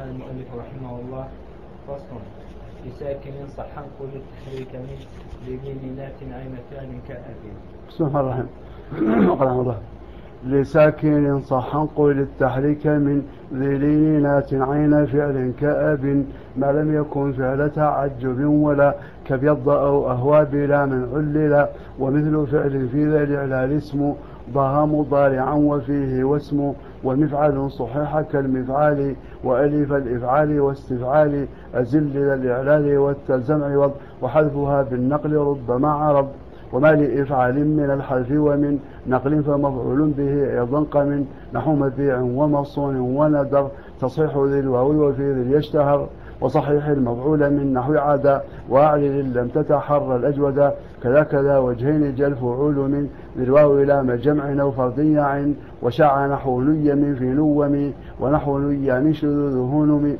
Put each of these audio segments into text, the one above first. قال المؤلف رحمه الله: فصل بساكن صحا كل التحريك من لمينات عينتان كأبي. بسم الله الرحمن الرحيم. وقال الله: لساكن صحا قل التحريك من لينات عين فعل كأب ما لم يكن فعل تعجب ولا كبيض أو أهوى بلا من علل، ومثل فعل في ذا الإعلال اسم ضها مضارعا وفيه واسم، ومفعل صحيح كالمفعال وألف الإفعال واستفعال أزل للإعلال والتزمع وحذفها بالنقل رب مع رب، وما لإفعال من الحذف ومن نقل فمفعول به أيضا قمن نحو مبيع ومصون وندر تصحيح ذي الواو وفي ذي يشتهر، وصحيح المفعول من نحو عدا وأعلل لم تتحر الأجود كذا وجهين جل فعول من ذي الواو إلى مجمع أو فرديع، وشاع نحو نيم في نوم ونحو نيان شذوذ هنم.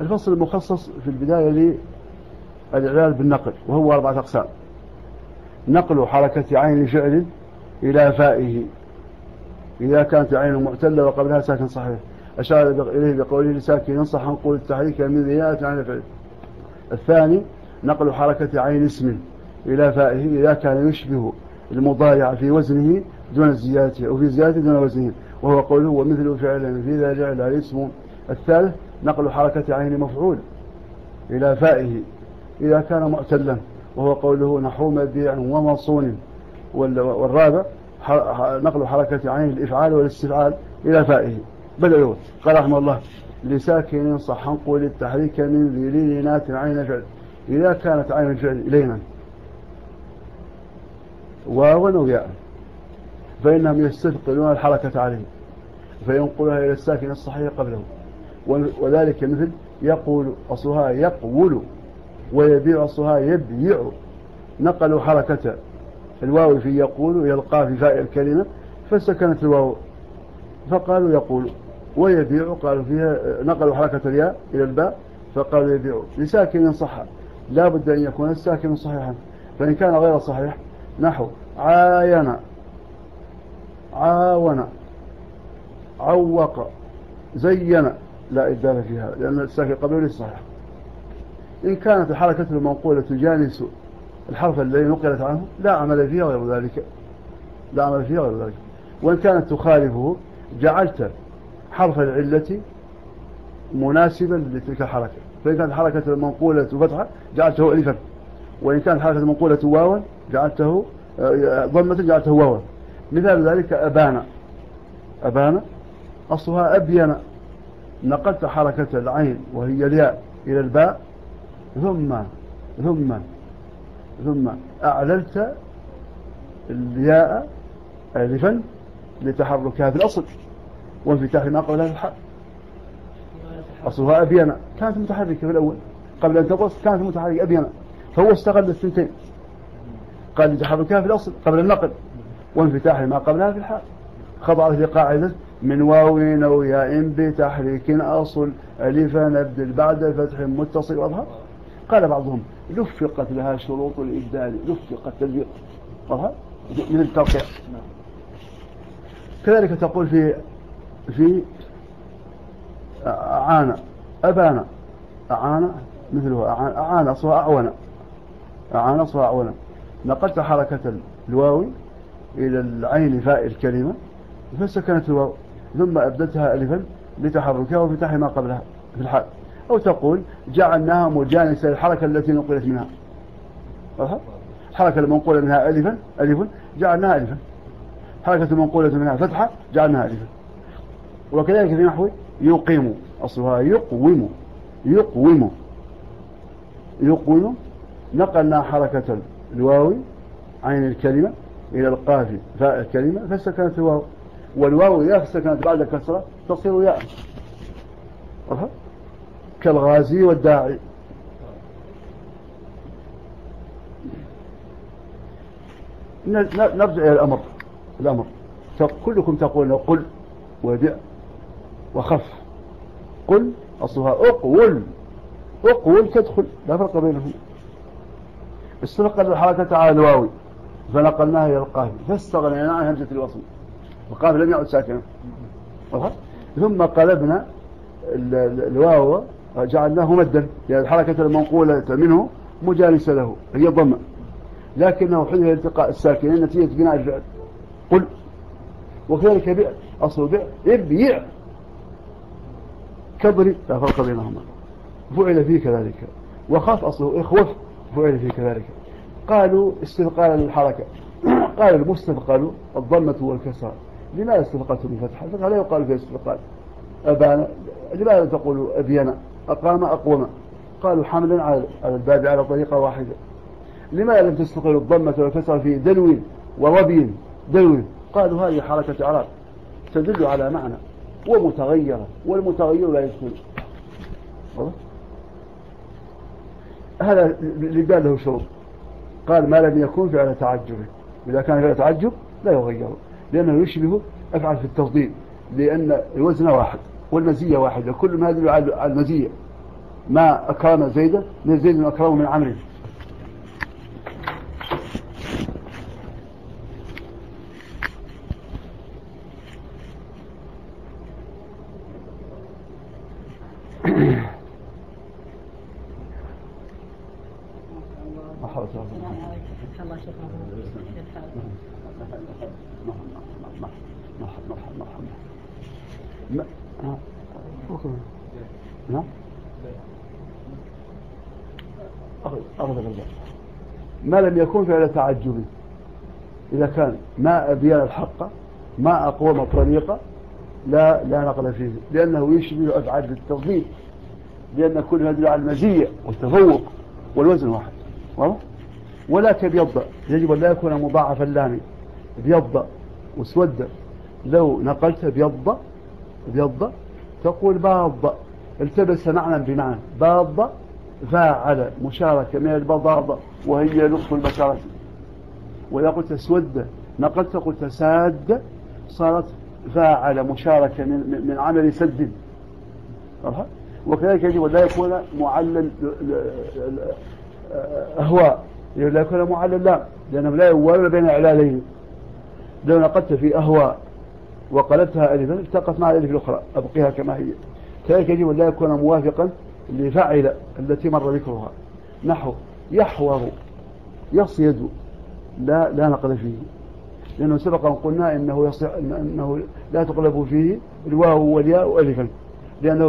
الفصل المخصص في البداية للإعلال بالنقل، وهو 4 أقسام: نقل حركة عين فعل إلى فائه إذا كانت عين معتلة وقبلها ساكن صحيح، أشار إليه بقوله لساكن صحا قل التحريك من ذيات عين فعل. الثاني: نقل حركة عين اسم إلى فائه إذا كان يشبه المضارع في وزنه دون زيادته أو في زيادته دون وزنه، وهو قوله ومثل فعل في ذا جعل اسم. الثالث: نقل حركة عين مفعول إلى فائه إذا كان معتلا، وهو قوله نحو مبيع ومصون. والرابع: نقل حركة عين الإفعال والاستفعال إلى فائه. بدأوا قال رحمه الله: لساكن صحا قل التحريك من ذي لينات عين فعل إذا كانت عين الفعل إلينا ونوياء فإنهم يستثقلون الحركة عليه فينقلها إلى الساكن الصحيح قبله، وذلك مثل يقول أصلها يقول ويبيع أصلها يبيع. نقلوا حركة الواو في يقول يلقى في فاء الكلمة فسكنت الواو فقالوا يقول، ويبيع قالوا فيها نقلوا حركة الياء إلى الباء فقالوا يبيع. لساكن صحة لا بد أن يكون الساكن صحيحا، فإن كان غير صحيح نحو عاين عاون عوق زين لا إبدال فيها لأن الساكن قبله ليس صحيح. إن كانت الحركة المنقولة تجانس الحرف الذي نقلت عنه لا عمل فيها غير ذلك وإن كانت تخالفه جعلت حرف العلة مناسبا لتلك الحركة، فإن كانت الحركة المنقولة فتحة جعلته ألفا، وإن كانت الحركة المنقولة واوا جعلته ضمة جعلته واوا. مثال ذلك أبانا أصلها أبينا، نقلت حركة العين وهي الياء إلى الباء ثم أعللت الياء ألفا لتحركها في الأصل وانفتاح ما قبلها في الحرف، أصلها أبينا كانت متحركة في الأول قبل أن تقص كانت متحركة أبينا، فهو استغل الثنتين قال لتحركها في الأصل قبل النقل وانفتاح ما قبلها في الحرف، خضعت لقاعدة من واو أو ياء بتحريك أصل ألفا نبدل بعد فتح متصل واضحة. قال بعضهم لفقت لها شروط الإبدال لفقت تلبيق من التوقيع. كذلك تقول في أعانى أبانا مثله أعانى أصلها أعونا نقلت حركة الواو إلى العين فاء الكلمة فسكنت الواو ثم أبدتها ألفا لتحركها وفتح ما قبلها في الحال. أو تقول جعلناها مجانسة للحركة التي نقلت منها، الحركة المنقولة منها ألفا جعلناها ألفا، حركة المنقولة منها فتحة جعلناها ألفا. وكذلك في نحو يقيم أصلها يقوم نقلنا حركة الواو عين الكلمة إلى القاف فاء الكلمة فسكنت الواو، والواو إذا سكنت بعد كسرة تصير ياء كالغازي والداعي. نرجع إلى الأمر كلكم تقولون قل وبع وخف. قل أصلها أقول تدخل لا فرق بينهم، استنقل الحركة على الواو فنقلناها إلى القاف فاستغنينا عن همزة الوصل والقاف لم يعد ساكنا ثم قلبنا الواو جعلناه مدا لأن الحركة المنقولة منه مجالسة له هي الضمة، لكنه حين التقاء الساكنين نتيجة بناء الفعل قل، وكذلك بيع أصل بيع ابيع كبري لا فرق بينهما فعل فيه كذلك، وخاف أصله اخوف فعل فيه كذلك. قالوا استثقال للحركة، قال المستثقل الضمة والكسر، لماذا استثقلتم الفتحة؟ الفتحة لا يقال فيها استثقال. أبانا لماذا تقول أبينا؟ أقام أقوم، قالوا حملا على الباب على طريقة واحدة. لماذا لم تستقل الضمة والكسر في دلو وربي دلو؟ قالوا هذه حركة إعراب تدل على معنى ومتغيرة، والمتغير لا يسكن. هذا لبال له شروط. قال ما لم يكن فعل تعجب، إذا كان فعل تعجب لا يغير لأنه يشبه أفعل في التفضيل، لأن الوزن واحد والمزية واحدة، كل ما يدل على المزية. ما أكرم زيدا من زيد أكرم من عمرو. ما لم يكن فعل تعجب، إذا كان ما أبين الحق ما أقوم الطريقة لا نقل فيه، لأنه يشبه أفعال التفضيل، لأن كل يدل على المزية والتفوق والوزن واحد. ولكن بيض يجب أن لا يكون مضاعفا لامي، بيض وسود لو نقلت بيض تقول باض، التبس معنى بمعنى باض فاعل مشاركة من البضاضة وهي نصف البشرة. وإذا قلت سود نقلت قلت ساد، صارت فاعل مشاركة من عمل سد. وكذلك يجب أن لا يكون معلل أهواء، لا يكون معلل لام، لأنه لا يوالي بين إعلالين. لو نقلت في أهواء وقلبتها ألفا التقت مع الألف الأخرى أبقيها كما هي. كذلك يجب أن لا يكون موافقا لفعل التي مر ذكرها، نحو يحور يصيد لا نقل فيه، لأنه سبق أن قلنا إنه لا تقلب فيه الواو والياء وألفا، لأنه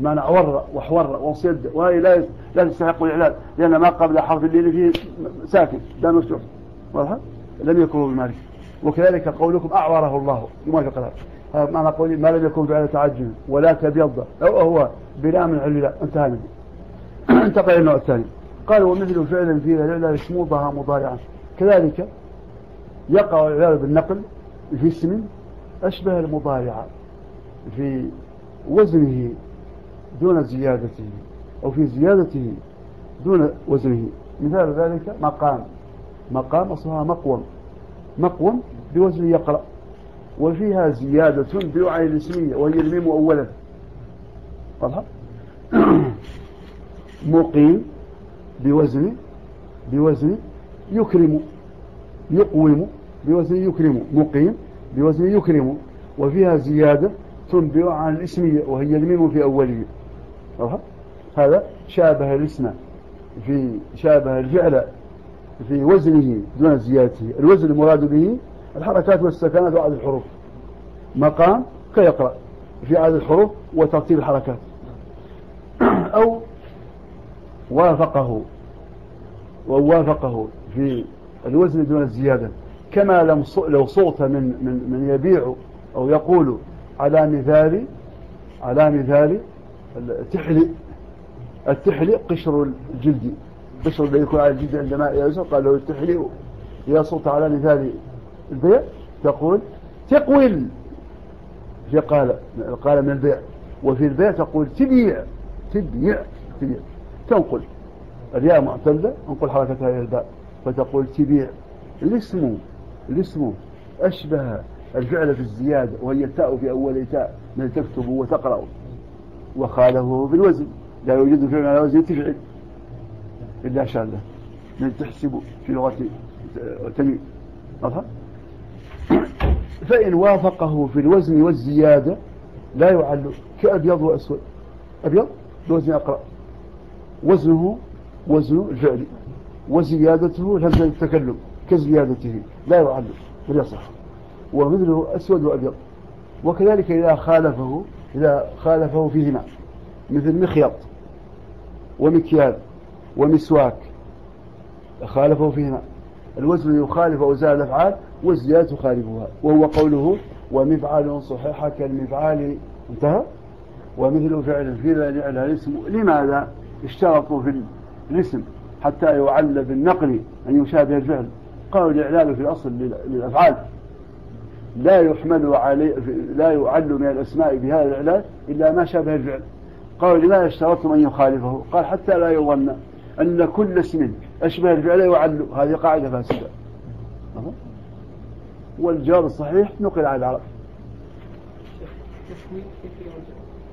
معنى عور وحور وصيد، وهي لا تستحق الإعلان لأن ما قبل حرف الليل فيه ساكن لا مفتوح، واضح لم يكن بمالك. وكذلك قولكم أعوره الله موافق لها، معنى قولي ما لم يكن فعل تعجب ولا تبيض أو هو بلا من علّة انتهى منه. انتقل إلى النوع الثاني. قال ومثل فعل في العلة يشموضها مضارعا، كذلك يقع العلة بالنقل في اسم أشبه المضارع في وزنه دون زيادته أو في زيادته دون وزنه. مثال ذلك مقام أصلها مقوم بوزن يقرأ، وفيها زيادة بوعي الاسمية وهي الميم أولا. مقيم بوزن يكرم، يقوم بوزن يكرم، مقيم بوزن يكرم وفيها زيادة تنبئ عن الاسمية وهي الميم في أوله. هذا شابه الاسم في شابه الفعل في وزنه دون زيادته. الوزن المراد به الحركات والسكنات وعدد الحروف. مقام كيقرأ في عدد الحروف وترتيب الحركات. أو ووافقه في الوزن دون الزيادة، كما لو صوت من يبيع أو يقول على مثال التحلي قشر الجلد، قشر الذي يكون على الجلد عندما يزهر، قال له التحلي. يا صوت على مثال البيع تقول تقول في قال من البيع، وفي البيع تقول تبيع تنقل الياء معتلة، انقل حركتها إلى الباء فتقول تبيع. الاسم أشبه الفعل في الزيادة وهي التاء في أول تاء من تكتب وتقرأ، وخاله بالوزن لا يوجد فعل على وزن تفعل إلا شاء الله من تحسب في لغة تميم. فإن وافقه في الوزن والزيادة لا يعل كأبيض وأسود. أبيض بوزن أقرأ، وزنه وزن الفعل وزيادته همزة التكلم كزيادته لا يعلم بل يصح، ومثله أسود وأبيض. وكذلك إذا خالفه فيهما مثل مخيط ومكيال ومسواك، خالفه فيهما الوزن يخالف أوزان الأفعال والزيادة تخالفها، وهو قوله ومفعل صحيح كالمفعال انتهى. ومثل فعل في على الاسم، لماذا اشترطوا في الاسم حتى يعل بالنقل أن يشابه الفعل؟ قالوا الإعلال في الأصل للأفعال لا يحمل عليه، لا يعل من الأسماء بهذا الإعلال إلا ما شابه الفعل. قالوا لماذا اشترطوا أن يخالفه؟ قال حتى لا يظن أن كل اسم أشبه الفعل يعل، هذه قاعدة فاسدة. والجواب الصحيح نقل على العرب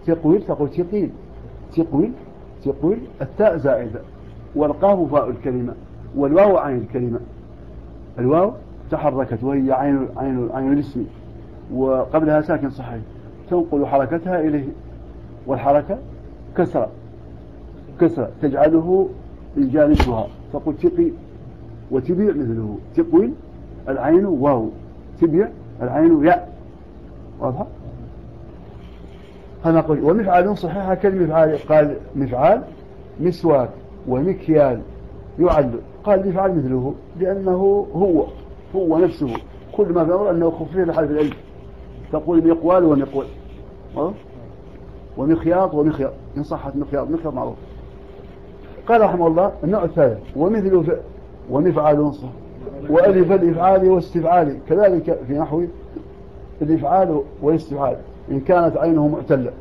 تقويل، تقول تقيل تقويل التاء زائدة والقاف فاء الكلمة والواو عين الكلمة، الواو تحركت وهي عين الاسم وقبلها ساكن صحيح تنقل حركتها إليه، والحركة كسرة تجعله يجالسها فقل تقيل. وتبيع مثله تقويل العين واو، تبيع العين ياء، واضح؟ هذا قول. ومفعال صحيحة كالمفعال، قال مفعال مسواك ومكيال يعل، قال مفعال مثله لأنه هو نفسه، كل ما في أمر أنه خفيف لحرف الألف تقول مقوال ومقول، ومخياط ومخياط إن صحت مخياط معروف. قال رحمه الله النوع الثالث ومثله ومفعال صح وألف الإفعال والاستفعال، كذلك في نحو الإفعال والاستفعال إن كانت عينه معتلة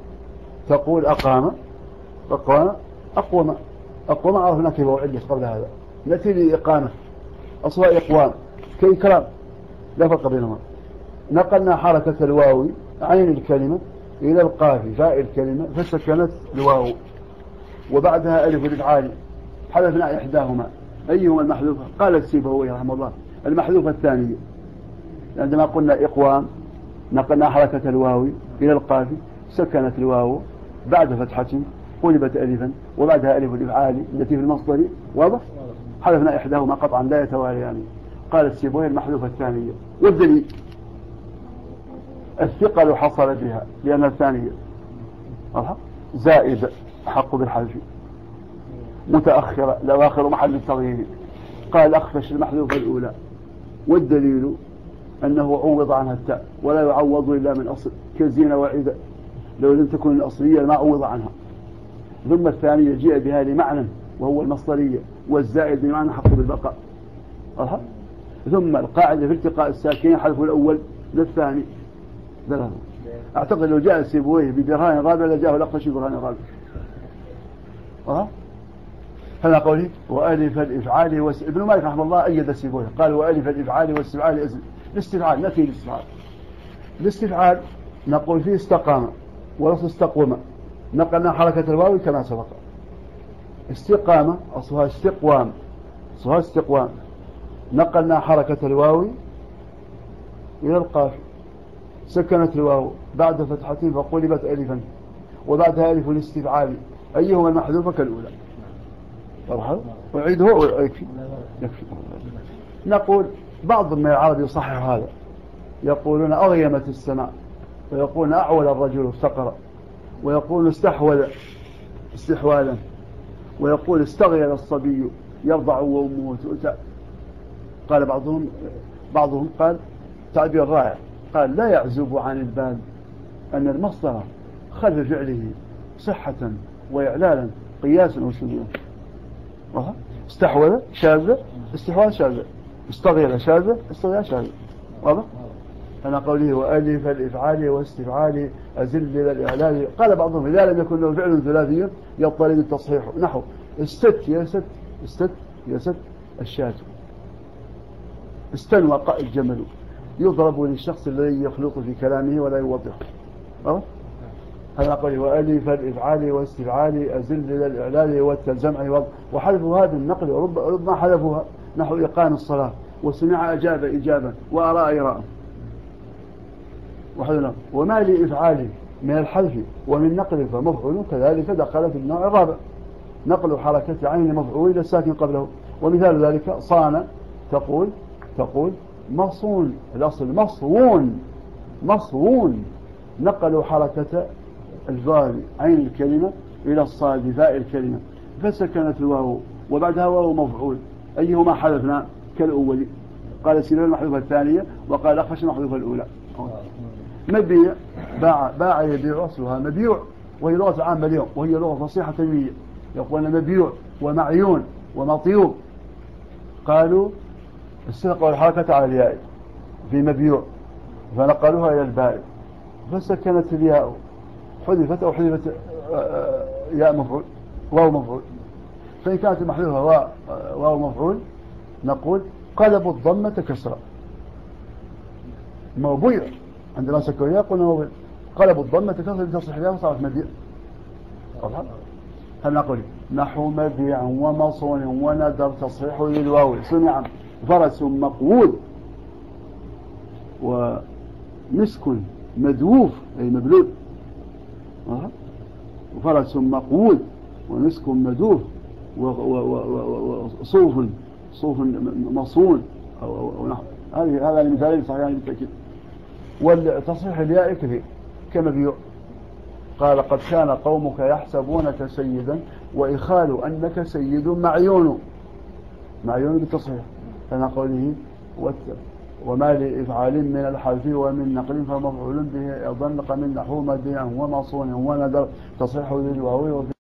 تقول أقام هناك وعلة قبل هذا التي لإقامة أصلها إقوام كإكرام لا فرق بينهما. نقلنا حركة الواو عين الكلمة إلى القاف فاء الكلمة فسكنت الواو وبعدها ألف الإفعال، حذفنا إحداهما، أيهما المحذوفة؟ قال السيبوي رحمه الله المحذوفة الثانية، عندما قلنا إقوام نقلنا حركة الواو إلى القاف سكنت الواو بعد فتحة قلبت ألفا وبعدها ألف الإفعال التي في المصدر، واضح؟ حذفنا إحداهما قطعا لا يتواليان. قال السيبوي المحذوفة الثانية، والدليل الثقل حصل بها لأن الثانية زائد حق بالحذف متأخرة لواخر محل التغيير، قال أخفش المحذوفة الأولى، والدليل أنه عوض عنها التاء ولا يعوض إلا من أصل كزينة وعيدة، لو لم تكن الأصلية ما عوض عنها. ثم الثانية جاء بها لمعنى وهو المصدرية، والزائد بمعنى حق بالبقاء. ثم القاعدة في التقاء الساكنين حذف الأول للثاني. أعتقد لو جاء السيبويه ببرهان رابع لجاءه الأقرش برهان رابع. هذا قولي وألف الإفعال ابن مالك رحمه الله أيد السيبويه قال وألف الإفعال والاستفعال أزل الاستفعال نفي الاستفعال. الاستفعال نقول فيه استقامة ولفظ استقومة، نقلنا حركة الواو كما سبق. استقامة أصلها استقوام نقلنا حركة الواو إلى القاف سكنت الواو بعد فتحة فقلبت ألفا وبعدها ألف الاستفعال، أيهما المحذوفة كالأولى؟ أعيده يكفي. نقول بعض من العرب يصحح هذا، يقولون أغيمت السماء، ويقولون أعول الرجل افتقر، ويقول استحول استحوالا، ويقول استغير الصبي يرضع وأمه تؤتى. قال بعضهم قال تعبير رائع، قال لا يعزب عن البال أن المصدر خلف فعله صحة وإعلالا قياسا وشذوذا. استحول شاذة، استحوال شاذة، استغير شاذة، استغير شاذة، واضح؟ أنا قوله وألف الإفعال والاستفعال أزل للإعلال. قال بعضهم إذا لم يكن له فعل ثلاثي يطلب التصحيح نحو استت يا ست الشاة، استنوى قائد جمل، يضرب للشخص الذي يخلط في كلامه ولا يوضحه. أنا قوله وألف الإفعال والاستفعال أزل للإعلال والتزمع، وحذف هذا النقل ربما حذفوها نحو إقام الصلاة وسمع أجاب إجابا وأرى إراء، وما لإفعالي من الحذف ومن نقل فمفعول كذلك دخل في النوع الرابع نقل حركة عين المفعول إلى الساكن قبله. ومثال ذلك صان تقول مصون. الأصل مصون نقلوا حركة الجار عين الكلمة إلى الصاد فاء الكلمة فسكنت الواو وبعدها واو مفعول أيهما حذفنا كالأول. قال سيلان المحذوفة الثانية وقال أخفش المحذوفة الأولى. مبيع باع يبيع أصلها مبيوع وهي لغة عامة اليوم وهي لغة فصيحة تنمية يقولون مبيوع ومعيون ومطيوب. قالوا استثقوا الحركة على الياء في مبيوع فنقلوها إلى الباء فسكنت الياء حذفت أو حذفت ياء مفعول واو مفعول. فإن كانت المحذوفة واو مفعول نقول قلبوا الضمة كسرة موبيع عندما سكوا الياء قلنا موبيع قلبوا الضمة كسرة لتصلح الياء وصارت مبيع. هل نقول نحو مبيع ومصون وندر تصحيح للواو صنع فرس مقود ومسك مدووف أي مبلول وفرس مقود ومسك مدووف وصوف مصون أو نحو هذا المثالين صحيحين بالتأكيد. والتصحيح الياء كثير كمبيع قال قد كان قومك يحسبونك سيدا وإخالوا أنك سيد معيون بالتصحيح كما قوله وما لإفعال من الحذف ومن نقل فمفعول به أيضا من نحو مبيع ومصون وندر تصحيح للواو